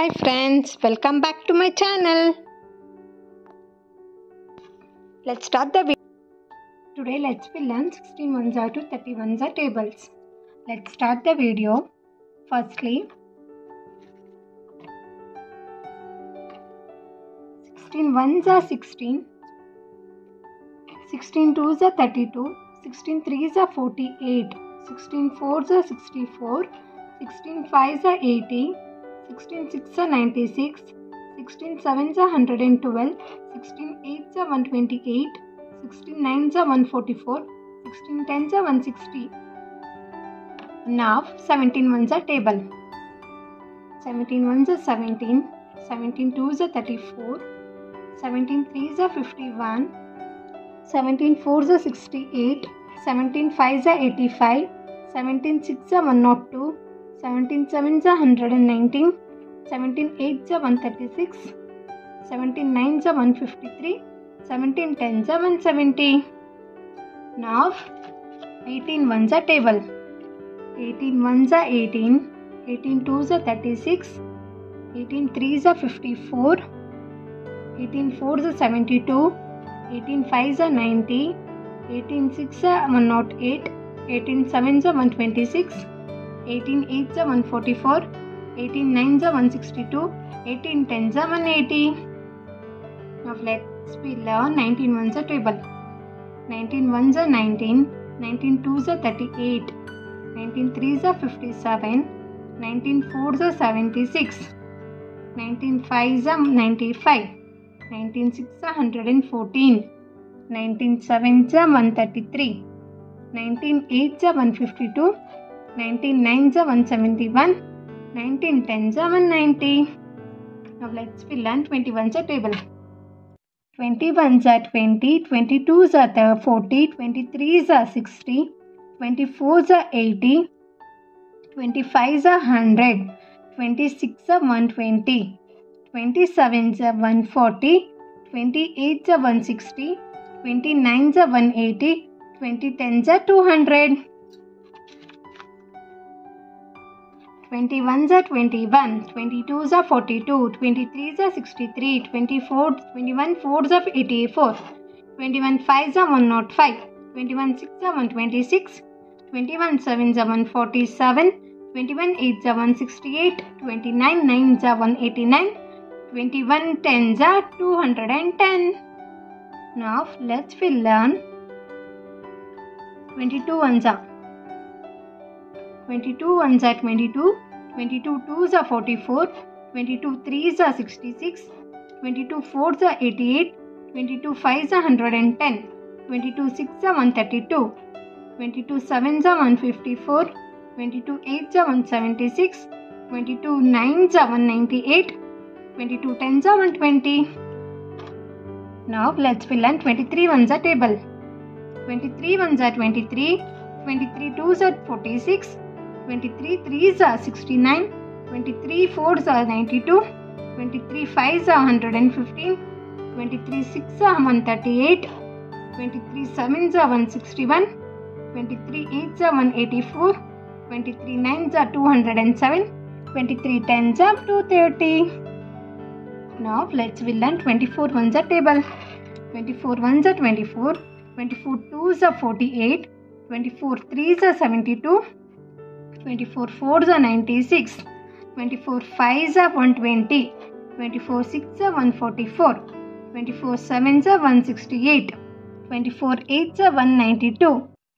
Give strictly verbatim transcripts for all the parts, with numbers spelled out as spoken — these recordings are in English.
Hi friends, welcome back to my channel. Let's start the video. Today let's be learn sixteen ones to thirty-one tables. Let's start the video. Firstly, sixteen ones are sixteen, sixteen twos are thirty-two, sixteen threes are forty-eight, sixteen fours are sixty-four, sixteen fives are eighty, sixteen sixes are ninety-six, sixteen sevens are one hundred twelve, sixteen eights are one hundred twenty-eight, sixteen nines are one hundred forty-four, sixteen tens are one hundred sixty. Now seventeen ones are table. seventeen ones are seventeen, seventeen twos are thirty-four, seventeen threes are fifty-one, seventeen fours are sixty-eight, seventeen fives are eighty-five, seventeen sixes are one hundred two, seventeen sevens are one hundred nineteen, seventeen eights are one hundred thirty-six, seventeen nines are one hundred fifty-three, seventeen tens are one hundred seventy. Now eighteen ones are table. eighteen ones are eighteen, eighteen twos are thirty-six, eighteen threes are fifty-four, eighteen fours are seventy-two, eighteen fives are ninety, eighteen sixes are one hundred eight, eighteen sevens are one hundred twenty-six, eighteen eights are one hundred forty-four, eighteen nines are one hundred sixty-two, eighteen tens are one hundred eighty. Now let's be learn nineteen ones are table. nineteen ones are nineteen, nineteen twos are thirty-eight, nineteen threes are fifty-seven, nineteen fours are seventy-six, nineteen fives are ninety-five, nineteen sixes are one hundred fourteen, nineteen sevens are one hundred thirty-three, nineteen eights are one hundred fifty-two, nineteen nines are one hundred seventy-one, nineteen tens are one hundred ninety. Now let's we learn twenty ones are table. twenty ones are twenty, twenty twos are forty, twenty threes are sixty, twenty fours are eighty, twenty fives are one hundred, twenty sixes are one hundred twenty, twenty sevens are one hundred forty, twenty eights are one hundred sixty, twenty nines are one hundred eighty, twenty tens are two hundred. twenty ones are twenty-one, twenty twos are forty-two, twenty threes are sixty-three, twenty-four, twenty-one fours are eighty-four, twenty-one fives are one hundred five, twenty-one sixes are one hundred twenty-six, twenty-one sevens are one hundred forty-seven, twenty-one eights are one hundred sixty-eight, twenty-nine nines are one hundred eighty-nine, twenty-one tens are two hundred ten. Now let's we learn twenty-two ones are. twenty-two ones are twenty-two, twenty-two twos are forty-four, twenty-two threes are sixty-six, twenty-two fours are eighty-eight, twenty-two fives are one hundred ten, twenty-two sixes are one hundred thirty-two, twenty-two sevens are one hundred fifty-four, twenty-two eights are one hundred seventy-six, twenty-two nines are one hundred ninety-eight, twenty-two tens are one hundred twenty. Now let's fill in twenty-three ones are table. twenty-three ones are twenty-three, twenty-three twos are forty-six, twenty-three threes are sixty-nine, twenty-three fours are ninety-two, twenty-three fives are one hundred fifteen, twenty-three sixes are one hundred thirty-eight, twenty-three sevens are one hundred sixty-one, twenty-three eights are one hundred eighty-four, twenty-three nines are two hundred seven, twenty-three tens are two hundred thirty. Now let's we learn twenty-four ones are table. twenty-four ones are twenty-four, twenty-four twos are forty-eight, twenty-four threes are seventy-two, twenty-four fours are ninety-six, twenty-four fives are one hundred twenty, twenty-four sixes are one hundred forty-four, twenty-four sevens are one hundred sixty-eight, twenty-four eights are one hundred ninety-two,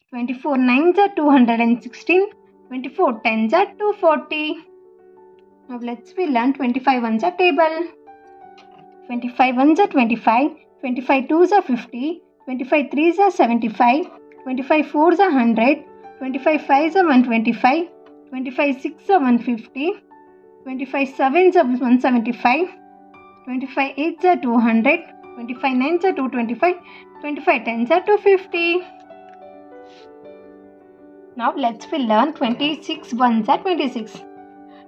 twenty-four nines are two hundred sixteen, twenty-four tens are two hundred forty. Now let's we learn twenty-five ones are table. twenty-five ones are twenty-five, twenty-five twos are fifty, twenty-five threes are seventy-five, twenty-five fours are one hundred, twenty-five fives are one hundred twenty-five, twenty-five sixes are one hundred fifty, twenty-five sevens are one hundred seventy-five, twenty-five eights are two hundred, twenty-five nines are two hundred twenty-five, twenty-five tens are two hundred fifty. Now let's we learn twenty-six ones are twenty-six.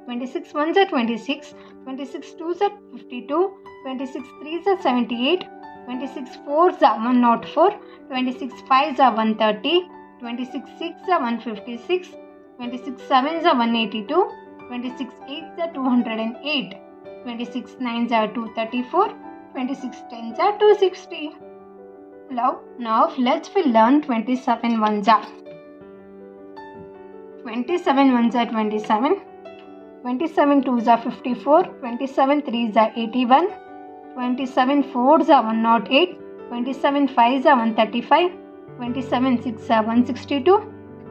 twenty-six ones are twenty-six, twenty-six twos are fifty-two, twenty-six threes are seventy-eight, twenty-six fours are one hundred four, twenty-six fives are one hundred thirty, twenty-six sixes are one hundred fifty-six, twenty-six sevens are one hundred eighty-two, twenty-six eights are two hundred eight, twenty-six nines are two hundred thirty-four, twenty-six tens are two hundred sixty. Now, let's we learn twenty-seven ones are. twenty-seven ones are twenty-seven, twenty-seven twos are fifty-four, twenty-seven threes are eighty-one, twenty-seven fours are one hundred eight, twenty-seven fives are one hundred thirty-five, twenty-seven sixes are one hundred sixty-two,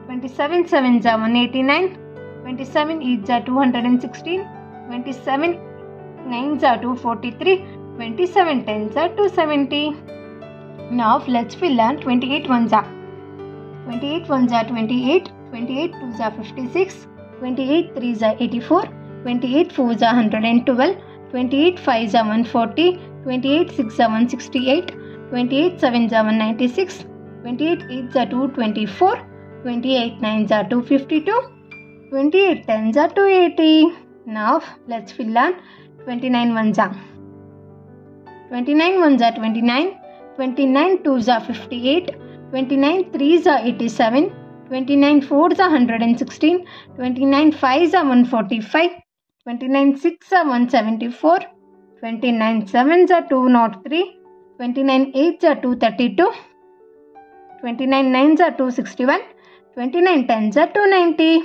twenty-seven sevens are one hundred eighty-nine, twenty-seven eights are two hundred sixteen, twenty-seven nines are two hundred forty-three, twenty-seven tens are two hundred seventy. Now let's we learn twenty-eight ones are. twenty-eight ones are twenty-eight, twenty-eight twos are fifty-six, twenty-eight threes are eighty-four, twenty-eight fours are one hundred twelve, twenty-eight fives are one hundred forty, twenty-eight sixes are one hundred sixty-eight, twenty-eight sevens are one hundred ninety-six, twenty-eight eights are two hundred twenty-four, twenty-eight nines are two hundred fifty-two, twenty-eight tens are two hundred eighty. Now let's we learn twenty-nine ones are. twenty-nine ones are twenty-nine, twenty-nine twos are fifty-eight, twenty-nine threes are eighty-seven, twenty-nine fours are one hundred sixteen, twenty-nine fives are one hundred forty-five, twenty-nine sixes are one hundred seventy-four, twenty-nine sevens are two hundred three, twenty-nine eights are two hundred thirty-two, twenty-nine nines are two hundred sixty-one, twenty-nine tens are two hundred ninety.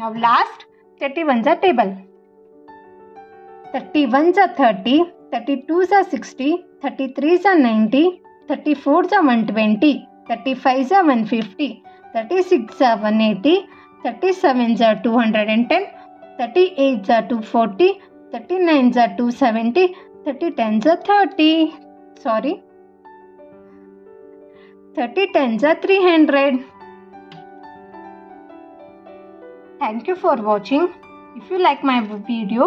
Now last thirty-ones are table. thirty-ones are thirty, thirty-twos are sixty, thirty-threes are ninety, thirty-fours are one hundred twenty, thirty-fives are one hundred fifty, thirty-sixes are one hundred eighty, thirty-sevens are two hundred ten, thirty-eights are two hundred forty, thirty-nines are two hundred seventy, thirty-tens are thirty. Sorry. thirty-tens are three hundred. Thank you for watching. If you like my video,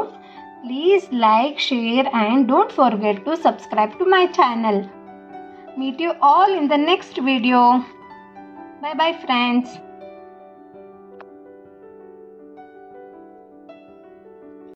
please like, share, and don't forget to subscribe to my channel. Meet you all in the next video. Bye bye friends.